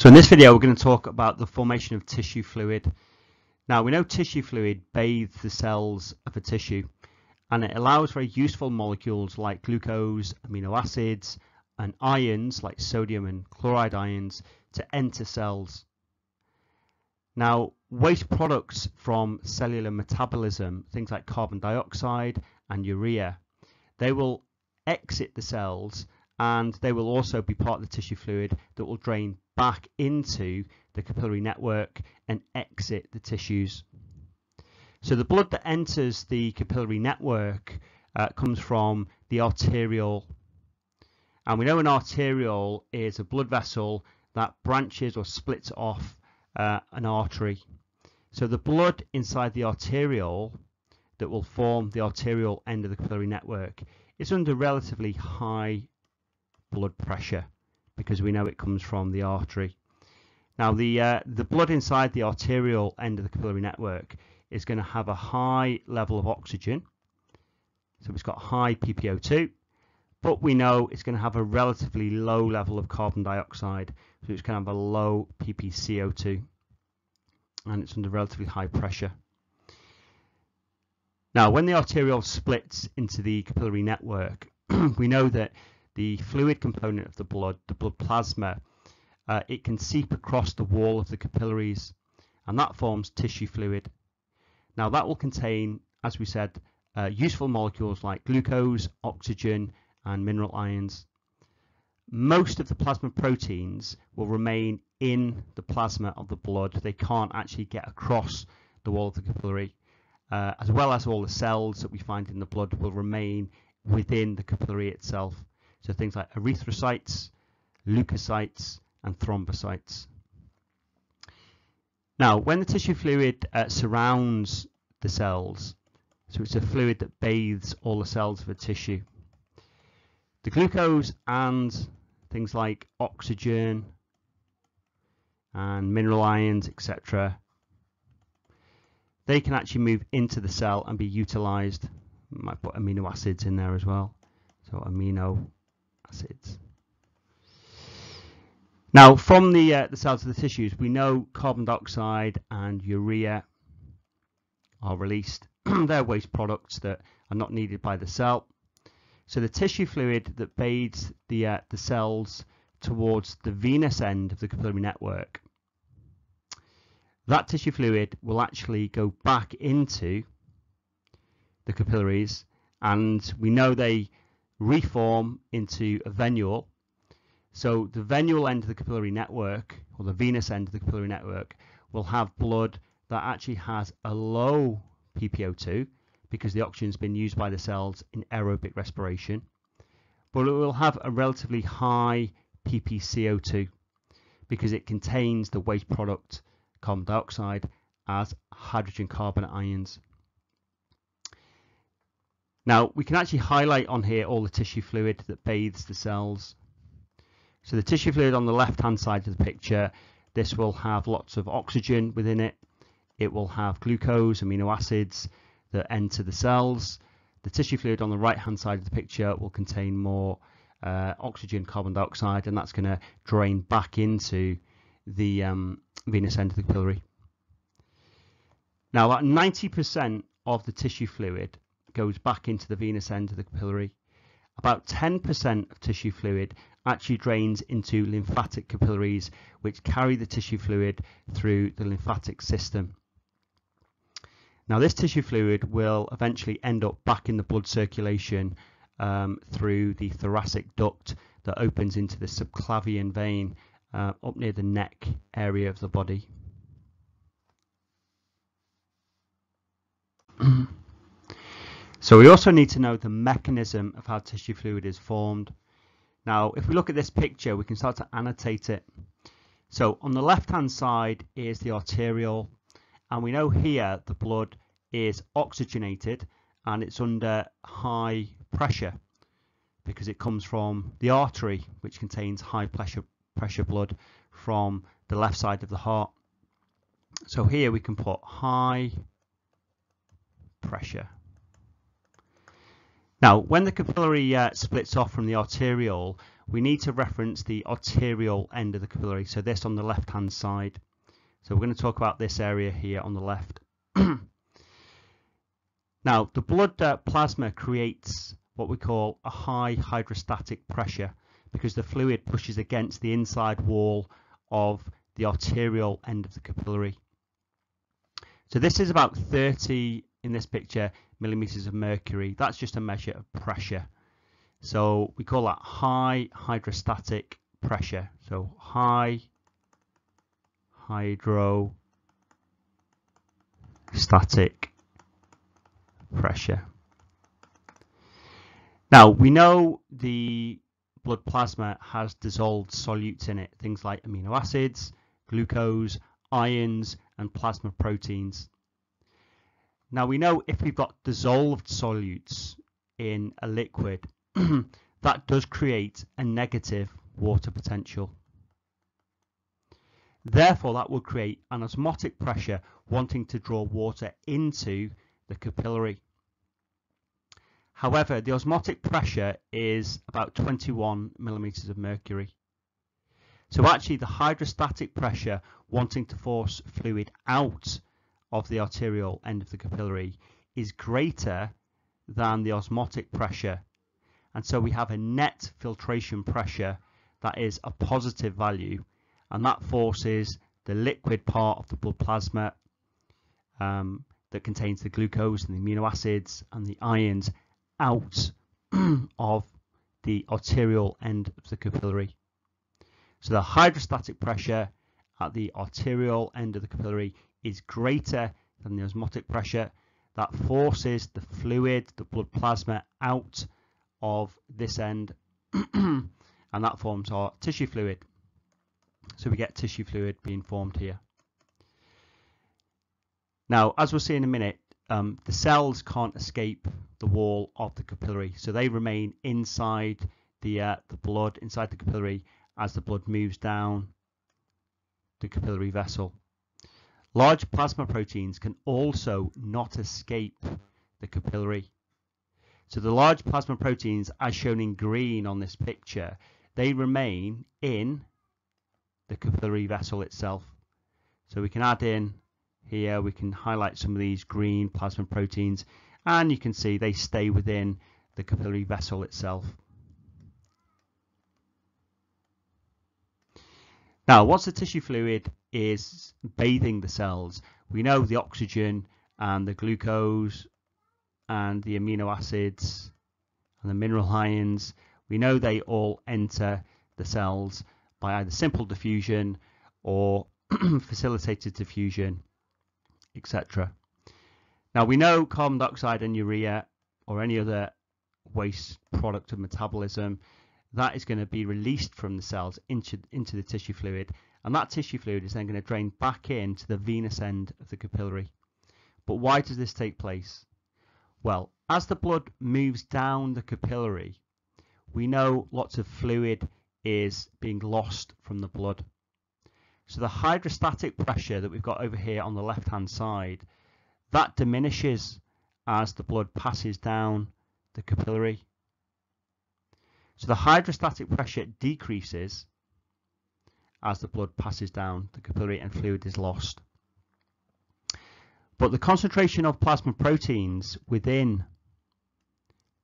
So in this video, we're going to talk about the formation of tissue fluid. Now, we know tissue fluid bathes the cells of a tissue, and it allows very useful molecules like glucose, amino acids, and ions like sodium and chloride ions to enter cells. Now, waste products from cellular metabolism, things like carbon dioxide and urea, they will exit the cells, and they will also be part of the tissue fluid that will drain back into the capillary network and exit the tissues. So the blood that enters the capillary network comes from the arteriole. And we know an arteriole is a blood vessel that branches or splits off an artery. So the blood inside the arteriole that will form the arteriole end of the capillary network is under relatively high blood pressure, because we know it comes from the artery. Now the blood inside the arteriole end of the capillary network is going to have a high level of oxygen, so it's got high PPO2, but we know it's going to have a relatively low level of carbon dioxide, so it's going to have a low PPCO2, and it's under relatively high pressure. Now when the arteriole splits into the capillary network, we know that the fluid component of the blood plasma, it can seep across the wall of the capillaries, and that forms tissue fluid. Now that will contain, as we said, useful molecules like glucose, oxygen, and mineral ions. Most of the plasma proteins will remain in the plasma of the blood. They can't actually get across the wall of the capillary, as well as all the cells that we find in the blood will remain within the capillary itself. So things like erythrocytes, leukocytes, and thrombocytes. Now, when the tissue fluid surrounds the cells, so it's a fluid that bathes all the cells of a tissue, the glucose and things like oxygen and mineral ions, etc., they can actually move into the cell and be utilized. We might put amino acids in there as well. So amino acids. Now from the cells of the tissues, we know carbon dioxide and urea are released. They're waste products that are not needed by the cell. So the tissue fluid that bathes the cells towards the venous end of the capillary network, that tissue fluid will actually go back into the capillaries, and we know they reform into a venule. So the venule end of the capillary network, or the venous end of the capillary network, will have blood that actually has a low PPO2, because the oxygen's been used by the cells in aerobic respiration, but it will have a relatively high PPCO2 because it contains the waste product carbon dioxide as hydrogen carbon ions. Now we can actually highlight on here all the tissue fluid that bathes the cells. So the tissue fluid on the left hand side of the picture, this will have lots of oxygen within it. It will have glucose, amino acids that enter the cells. The tissue fluid on the right hand side of the picture will contain more oxygen, carbon dioxide, and that's going to drain back into the venous end of the capillary. Now about 90% of the tissue fluid goes back into the venous end of the capillary. About 10% of tissue fluid actually drains into lymphatic capillaries, which carry the tissue fluid through the lymphatic system. Now this tissue fluid will eventually end up back in the blood circulation through the thoracic duct that opens into the subclavian vein up near the neck area of the body. So we also need to know the mechanism of how tissue fluid is formed. Now, if we look at this picture, we can start to annotate it. So on the left-hand side is the arteriole, and we know here the blood is oxygenated and it's under high pressure because it comes from the artery, which contains high pressure blood from the left side of the heart. So here we can put high pressure. Now, when the capillary splits off from the arteriole, we need to reference the arterial end of the capillary, so this on the left hand side. So we're going to talk about this area here on the left. Now the blood plasma creates what we call a high hydrostatic pressure because the fluid pushes against the inside wall of the arterial end of the capillary. So this is about 30, in this picture, millimeters of mercury. That's just a measure of pressure. So we call that high hydrostatic pressure. So high hydrostatic pressure. Now we know the blood plasma has dissolved solutes in it, things like amino acids, glucose, ions and plasma proteins. Now we know if we've got dissolved solutes in a liquid, that does create a negative water potential. Therefore, that will create an osmotic pressure wanting to draw water into the capillary. However, the osmotic pressure is about 21 millimeters of mercury. So actually the hydrostatic pressure wanting to force fluid out of the arterial end of the capillary is greater than the osmotic pressure. And so we have a net filtration pressure that is a positive value, and that forces the liquid part of the blood plasma that contains the glucose and the amino acids and the ions out of the arterial end of the capillary. So the hydrostatic pressure at the arterial end of the capillary is greater than the osmotic pressure that forces the fluid, the blood plasma, out of this end, and that forms our tissue fluid. So we get tissue fluid being formed here. Now, as we'll see in a minute, the cells can't escape the wall of the capillary, so they remain inside the blood, inside the capillary, as the blood moves down the capillary vessel. Large plasma proteins can also not escape the capillary. So the large plasma proteins, as shown in green on this picture, they remain in the capillary vessel itself. So we can add in here, we can highlight some of these green plasma proteins, and you can see they stay within the capillary vessel itself. Now, once the tissue fluid is bathing the cells, we know the oxygen and the glucose and the amino acids and the mineral ions, we know they all enter the cells by either simple diffusion or facilitated diffusion, etc. Now we know carbon dioxide and urea or any other waste product of metabolism, that is going to be released from the cells into the tissue fluid, and that tissue fluid is then going to drain back into the venous end of the capillary. But why does this take place? Well, as the blood moves down the capillary, we know lots of fluid is being lost from the blood. So the hydrostatic pressure that we've got over here on the left-hand side, that diminishes as the blood passes down the capillary. So the hydrostatic pressure decreases as the blood passes down the capillary and fluid is lost. But the concentration of plasma proteins within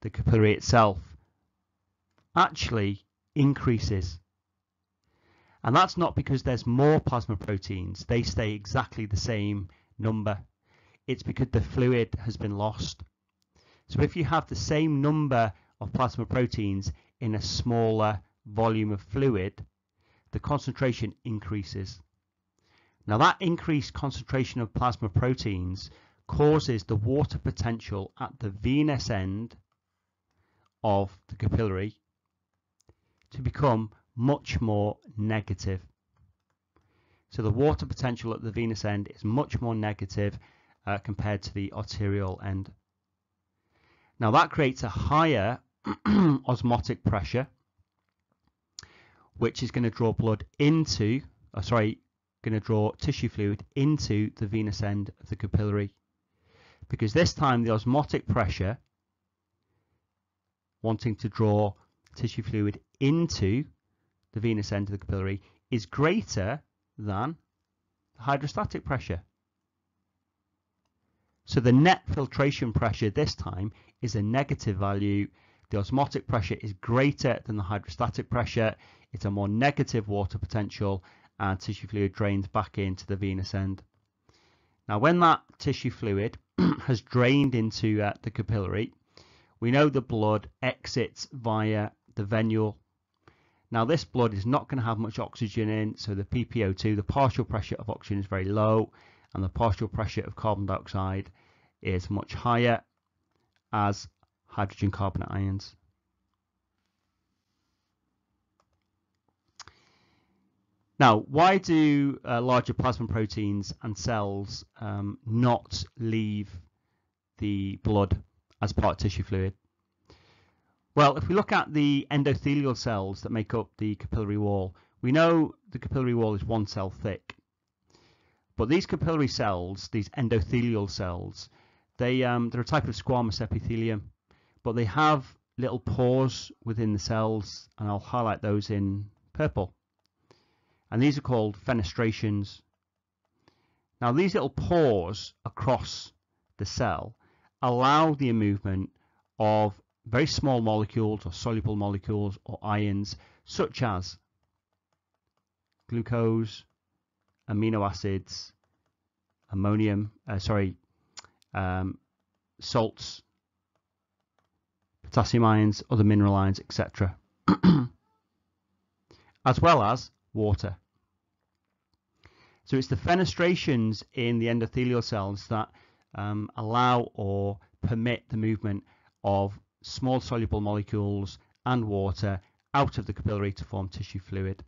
the capillary itself actually increases. And that's not because there's more plasma proteins. They stay exactly the same number. It's because the fluid has been lost. So if you have the same number of plasma proteins in a smaller volume of fluid, the concentration increases. Now that increased concentration of plasma proteins causes the water potential at the venous end of the capillary to become much more negative. So the water potential at the venous end is much more negative compared to the arterial end. Now that creates a higher osmotic pressure, which is going to draw tissue fluid into the venous end of the capillary, because this time the osmotic pressure wanting to draw tissue fluid into the venous end of the capillary is greater than the hydrostatic pressure. So the net filtration pressure this time is a negative value. The osmotic pressure is greater than the hydrostatic pressure. It's a more negative water potential, and tissue fluid drains back into the venous end. Now, when that tissue fluid has drained into the capillary, we know the blood exits via the venule. Now, this blood is not going to have much oxygen in, so the PPO2, the partial pressure of oxygen, is very low, and the partial pressure of carbon dioxide is much higher as hydrogen carbonate ions. Now, why do larger plasma proteins and cells not leave the blood as part of tissue fluid? Well, if we look at the endothelial cells that make up the capillary wall, we know the capillary wall is one cell thick. But these capillary cells, these endothelial cells, they're a type of squamous epithelium, but they have little pores within the cells, and I'll highlight those in purple. And these are called fenestrations. Now, these little pores across the cell allow the movement of very small molecules or soluble molecules or ions, such as glucose, amino acids, salts, potassium ions, other mineral ions, etc. as well as water. So it's the fenestrations in the endothelial cells that allow or permit the movement of small soluble molecules and water out of the capillary to form tissue fluid.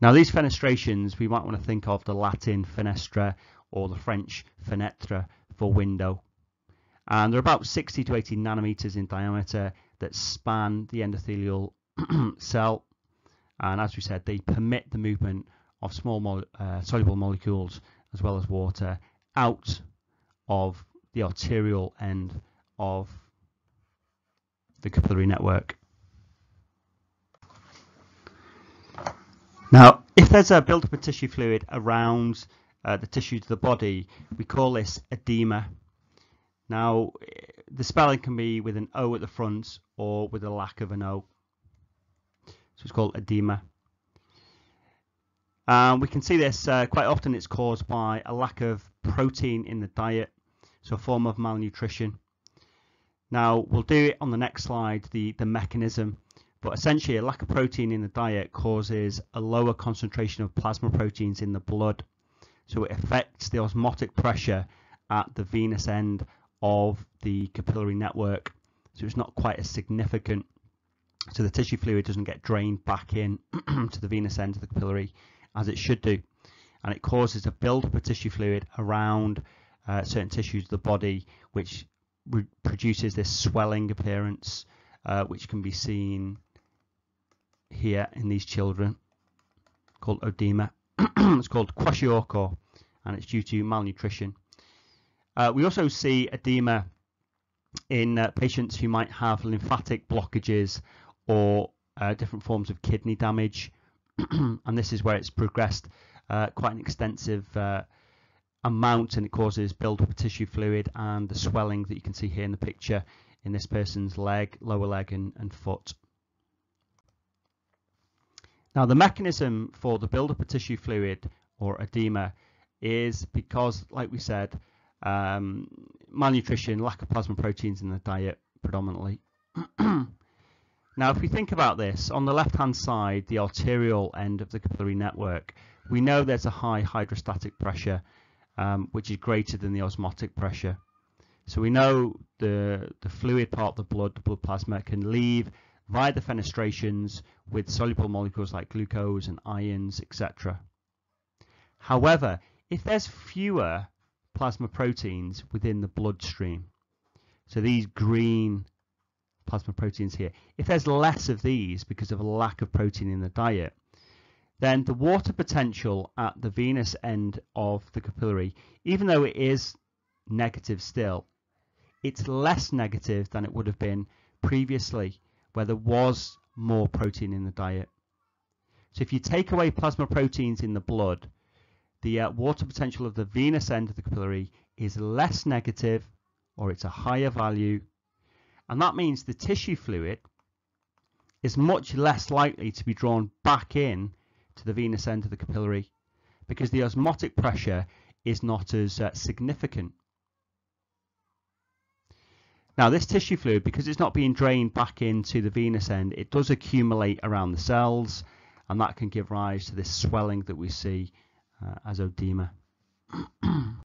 Now, these fenestrations, we might want to think of the Latin fenestra or the French fenêtre for window. And they're about 60 to 80 nanometers in diameter that span the endothelial cell. And as we said, they permit the movement of small soluble molecules as well as water out of the arterial end of the capillary network. Now, if there's a build-up of tissue fluid around the tissues of the body, we call this oedema. Now, the spelling can be with an O at the front or with a lack of an O. So it's called oedema. We can see this quite often. It's caused by a lack of protein in the diet, so a form of malnutrition. Now, we'll do it on the next slide, the mechanism. But essentially, a lack of protein in the diet causes a lower concentration of plasma proteins in the blood. So it affects the osmotic pressure at the venous end of the capillary network, so it's not quite as significant. So the tissue fluid doesn't get drained back in to the venous end of the capillary as it should do, and it causes a build-up of tissue fluid around certain tissues of the body, which produces this swelling appearance, which can be seen here in these children, called oedema. It's called kwashiorkor, and it's due to malnutrition. We also see oedema in patients who might have lymphatic blockages or different forms of kidney damage, and this is where it's progressed quite an extensive amount, and it causes build-up of tissue fluid and the swelling that you can see here in the picture in this person's leg, lower leg and foot. Now, the mechanism for the build-up of tissue fluid or oedema is because, like we said, malnutrition, lack of plasma proteins in the diet predominantly. Now, if we think about this, on the left-hand side, the arterial end of the capillary network, we know there's a high hydrostatic pressure, which is greater than the osmotic pressure. So we know the fluid part of the blood plasma, can leave via the fenestrations with soluble molecules like glucose and ions, etc. However, if there's fewer plasma proteins within the bloodstream, so these green plasma proteins here, if there's less of these because of a lack of protein in the diet, then the water potential at the venous end of the capillary, even though it is negative still, it's less negative than it would have been previously, where there was more protein in the diet. So if you take away plasma proteins in the blood, the water potential of the venous end of the capillary is less negative, or it's a higher value, and that means the tissue fluid is much less likely to be drawn back in to the venous end of the capillary, because the osmotic pressure is not as significant. Now this tissue fluid, because it's not being drained back into the venous end, it does accumulate around the cells, and that can give rise to this swelling that we see as oedema.